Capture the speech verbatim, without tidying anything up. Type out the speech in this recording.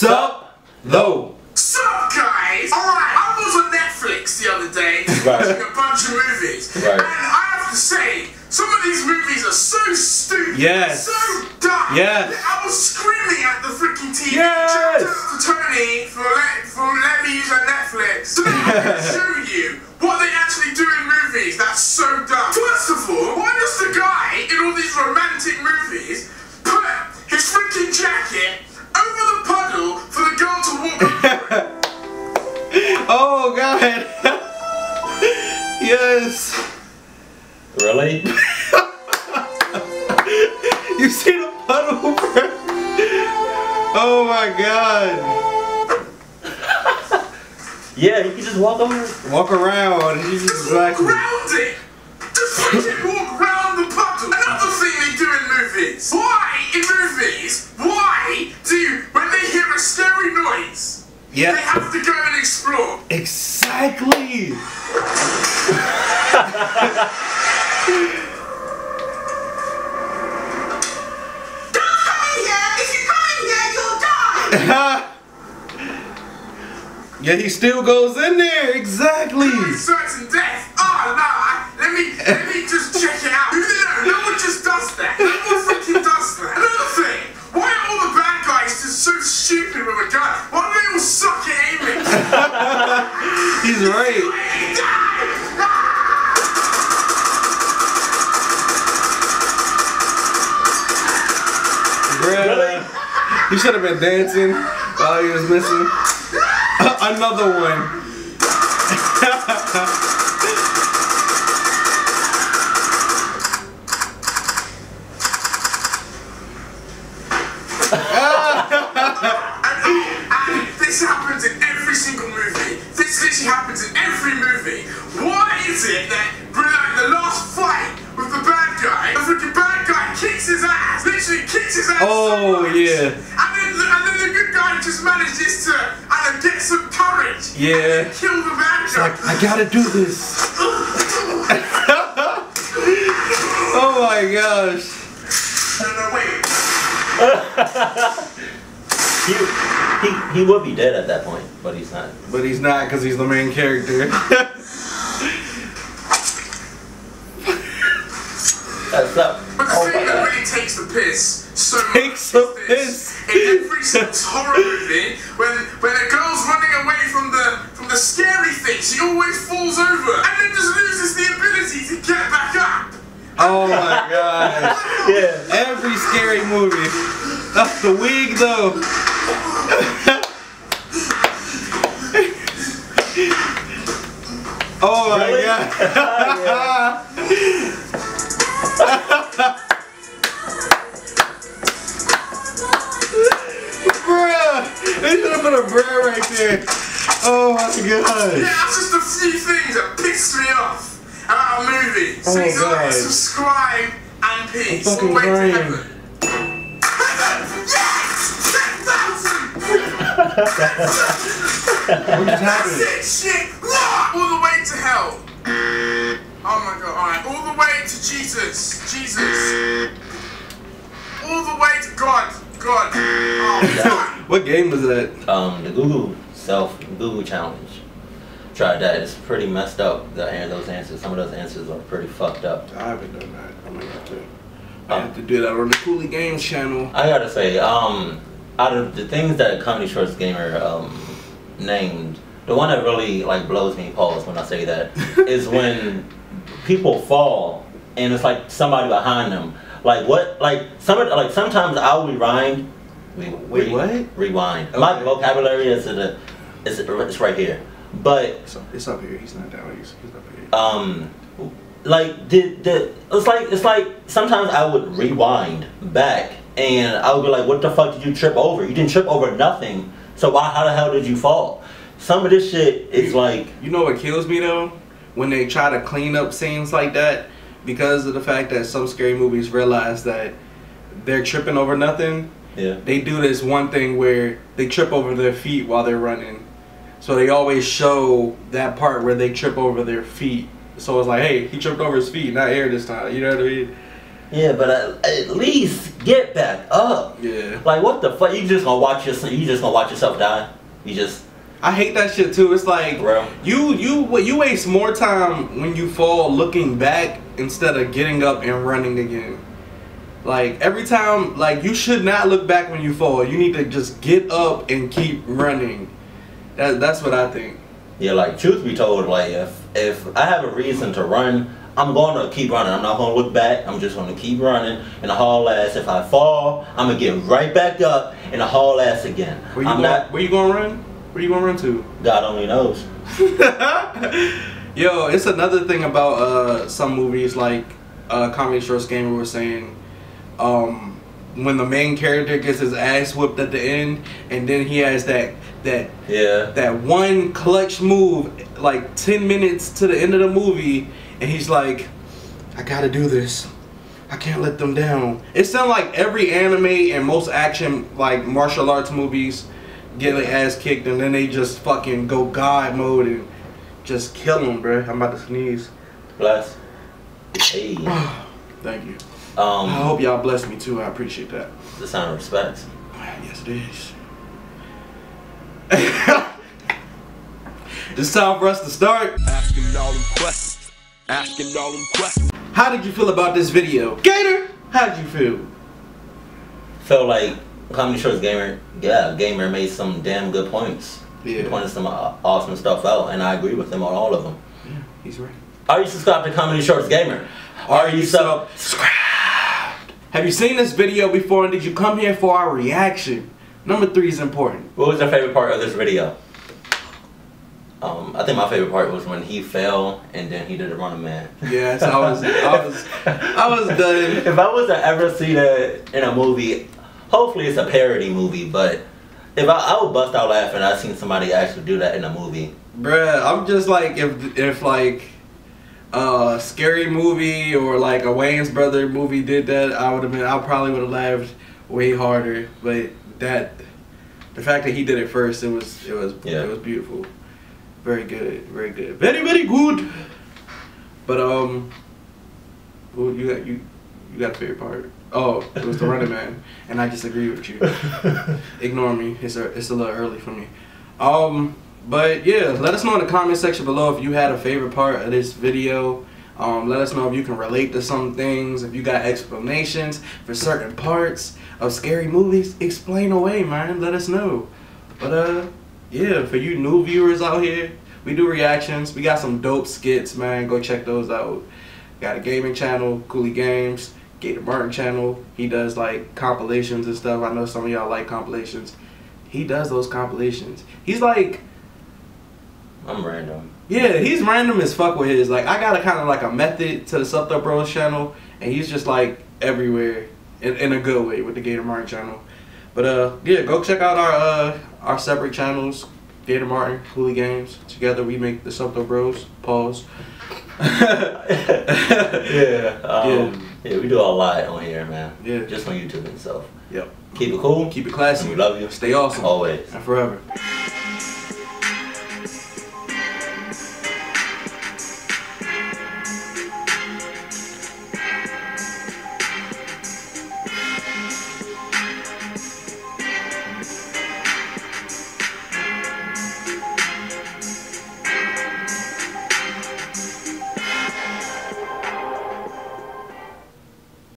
Sup Tho. Sup guys. Alright, I was on Netflix the other day watching a bunch of movies, right. And I have to say, some of these movies are so stupid, yes. so dumb, yes. I was screaming at the freaking T V, yes. to Tony for let, for let me use that Netflix, so that I can show you what they actually do in movies that's so dumb. First of all, why does the guy in all these romantic movies put his freaking jacket over the puddle for the girl to walk over? Oh god. Yes. Really? You see the puddle, bro? Oh my god. Yeah, you can just walk over. Walk around. And you just walk around it. Just freaking walk around the puddle. Another thing they do in movies. Why in movies? Why do you, when they hear a scary noise? Yeah. They have to go and explore. Exactly. Don't come in here! If you come in here, you'll die! Yeah, he still goes in there, exactly! Certain death! Oh no, I, let me let me just check it out. You know, no one just does that. No one freaking does that. Another thing, why are all the bad guys just so stupid with a gun? Why do they all suck at aiming? He's right. Really? You should have been dancing while you was missing. Another one. And, and this happens in every single movie. This literally happens in every movie. Why is it that like, the last fight with the bad guy, the freaking bad guy kicks his ass? Literally kicks his ass. Oh, so much. Yeah. And then, and then the good guy just manages to and get some courage. Yeah. And kill the bad guy. Like, I gotta do this. Oh my gosh. No, no, wait. he, he, he would be dead at that point, but he's not. But he's not because he's the main character. That's up. Takes the piss so takes much the piss. Piss in every single horror movie. When when a girl's running away from the from the scary thing, she always falls over and then just loses the ability to get back up. Oh my gosh! Yeah, every scary movie. That's the wig though. Oh my really? God! They should have put a bra right there. Oh my god. Yeah, that's just a few things that pissed me off about a movie. So oh god. Subscribe and peace. I'm fucking crying. Yes! ten thousand! That's it, shit! All the way to hell. Oh my god, alright. All the way to Jesus. Jesus. All the way to God. God. Oh god. What game was that? Um, the Google self Google challenge. Tried that. It's pretty messed up. The those answers, some of those answers are pretty fucked up. I haven't done that. I'm gonna have to. I um, have to do that on the Cooley Games channel. I gotta say, um, out of the things that Comedy Shorts Gamer um named, the one that really like blows me pause when I say that is when people fall and it's like somebody behind them. Like what? Like some like sometimes I'll rewind. We, we Wait, what? Rewind. Okay. My vocabulary is a, is a, it's right here, but it's up, it's up here. He's not down. He's, he's up here. Um, like the the it's like it's like sometimes I would rewind back and I would be like, what the fuck did you trip over? You didn't trip over nothing. So why? How the hell did you fall? Some of this shit is like. You know what kills me though, when they try to clean up scenes like that, because of the fact that some scary movies realize that they're tripping over nothing. Yeah. They do this one thing where they trip over their feet while they're running. So they always show that part where they trip over their feet. So it's like, hey, he tripped over his feet, not air this time. You know what I mean? Yeah, but at, at least get back up. Yeah. Like, what the fuck? You just gonna watch yourself? You just gonna watch yourself die? You just. I hate that shit too. It's like bro. you you you waste more time when you fall looking back instead of getting up and running again. Like every time, like you should not look back when you fall. You need to just get up and keep running. That that's what I think. Yeah, like truth be told, like if if I have a reason to run, I'm gonna keep running. I'm not gonna look back. I'm just gonna keep running and haul ass. If I fall, I'm gonna get right back up and haul ass again. Where you I'm going, not. Where you gonna run? Where you gonna run to? God only knows. Yo, it's another thing about uh, some movies like uh, Comedy Shorts Gamer was saying um, when the main character gets his ass whipped at the end, and then he has that that yeah that one clutch move like ten minutes to the end of the movie, and he's like, I gotta do this. I can't let them down. It sounds like every anime and most action like martial arts movies. Get their ass kicked and then they just fucking go God mode and just kill them, bruh. I'm about to sneeze. Bless. Hey. Thank you. Um, I hope y'all bless me too. I appreciate that. The sign of respect. Yes, it is. It's time for us to start. Asking all them questions. Asking all them questions. How did you feel about this video, Gator? How did you feel? Felt like. Comedy Shorts Gamer, yeah, Gamer made some damn good points. Yeah. He pointed some awesome stuff out, and I agree with him on all of them. Yeah, he's right. Are you subscribed to Comedy Shorts Gamer? Are, Are you subscribed? Have you seen this video before, and did you come here for our reaction? Number three is important. What was your favorite part of this video? Um, I think my favorite part was when he fell and then he did a running man. Yeah, so I was, I was, I was done. If I was to ever see that in a movie. Hopefully it's a parody movie, but if I, I would bust out laughing, I've seen somebody actually do that in a movie. Bruh, I'm just like, if, if like, a uh, scary movie or like a Wayne's Brother movie did that, I would have been, I probably would have laughed way harder, but that, the fact that he did it first, it was, it was, yeah. It was beautiful. Very good, very good. Very, very good! But, um, well, you got, you, you got a favorite part. Oh, it was the running man, and I disagree with you. Ignore me. It's a it's a little early for me. Um, but yeah, let us know in the comment section below if you had a favorite part of this video. Um, let us know if you can relate to some things. If you got explanations for certain parts of scary movies, explain away, man. Let us know. But uh, yeah, for you new viewers out here, we do reactions. We got some dope skits, man. Go check those out. Got a gaming channel, Cooley Games. Gator Martin channel, he does like compilations and stuff. I know some of y'all like compilations. He does those compilations. He's like, I'm random. Yeah, he's random as fuck with his. Like I got a kind of like a method to the Sup Tho Bros channel, and he's just like everywhere in, in a good way with the Gator Martin channel. But uh, yeah, go check out our uh our separate channels, Gator Martin, Cooley Games. Together we make the Sup Tho Bros. Pause. yeah. Um, yeah. Yeah, we do a lot on here, man. Yeah. Just on YouTube itself. Yep. Keep it cool. Keep it classy. And we love you. Stay awesome. Always. And forever.